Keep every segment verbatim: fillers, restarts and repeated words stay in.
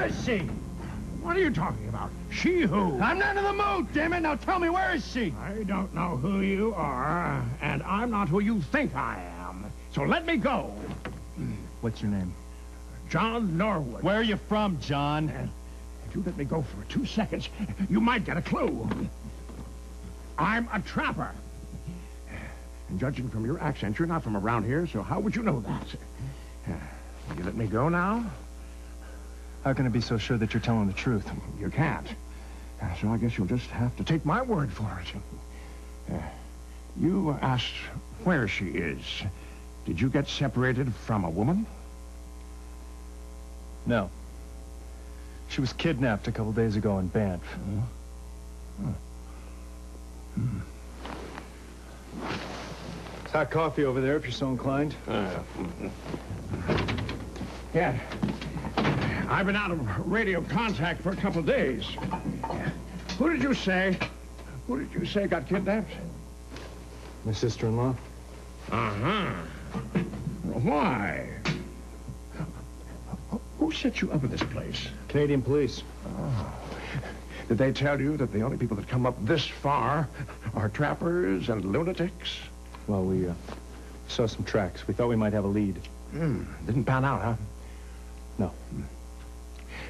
Where is she? What are you talking about? She who? I'm not in the mood, damn it! Now tell me, where is she? I don't know who you are, and I'm not who you think I am. So let me go. What's your name? John Norwood. Where are you from, John? Uh, if you let me go for two seconds, you might get a clue. I'm a trapper. And judging from your accent, you're not from around here, so how would you know that? Will you let me go now? How can I be so sure that you're telling the truth? You can't. So I guess you'll just have to take my word for it. Uh, you asked where she is. Did you get separated from a woman? No. She was kidnapped a couple days ago in Banff. Uh, huh. hmm. It's hot coffee over there, if you're so inclined. Uh, yeah. I've been out of radio contact for a couple of days. Who did you say? Who did you say got kidnapped? My sister-in-law. Uh-huh. Why? Who set you up in this place? Canadian police. Oh. Did they tell you that the only people that come up this far are trappers and lunatics? Well, we uh, saw some tracks. We thought we might have a lead. Mm, didn't pan out, huh? No.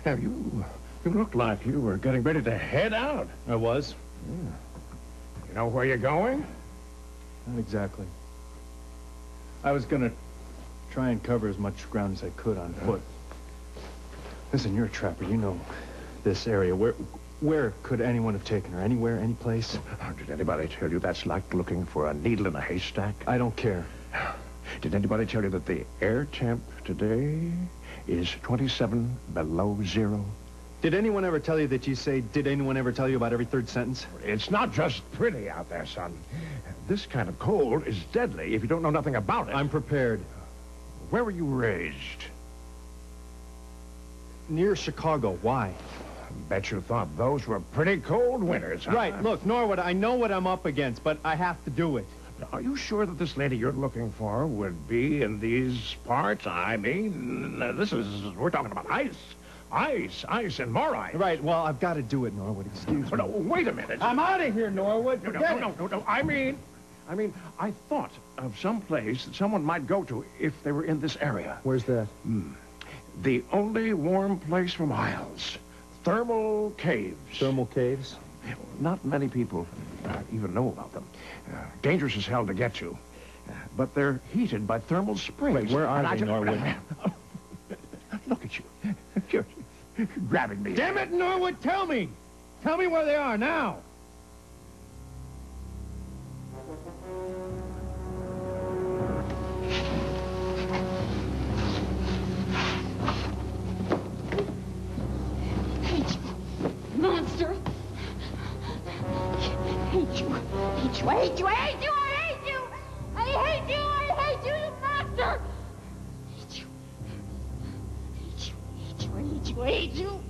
Now, you, you looked like you were getting ready to head out. I was. Yeah. You know where you're going? Not exactly. I was going to try and cover as much ground as I could on uh, foot. Listen, you're a trapper. You know this area. Where, where could anyone have taken her? Anywhere, any place? Oh, did anybody tell you that's like looking for a needle in a haystack? I don't care. Did anybody tell you that the air temp today is twenty-seven below zero? Did anyone ever tell you that you say, did anyone ever tell you about every third sentence? It's not just pretty out there, son. This kind of cold is deadly if you don't know nothing about it. I'm prepared. Where were you raised? Near Chicago. Why? Bet you thought those were pretty cold winters, huh? Right. Look, Norwood, I know what I'm up against, but I have to do it. Are you sure that this lady you're looking for would be in these parts? I mean, this is... we're talking about ice. Ice, ice, and more ice. Right, well, I've got to do it, Norwood. Excuse me. No, wait a minute. I'm out of here, Norwood. No, no, no, no, no, no. I mean, I mean, I thought of some place that someone might go to if they were in this area. Where's that? Hmm. The only warm place for miles. Thermal caves. Thermal caves? Not many people uh, even know about them. Uh, dangerous as hell to get to. Uh, but they're heated by thermal springs. Wait, where are they, Norwood? Look at you. You're grabbing me. Damn it, Norwood, tell me! Tell me where they are now! I hate you, I hate you, I hate you! I hate you, I hate you, you monster! I hate you. I hate you, I hate you, I hate you, I hate you!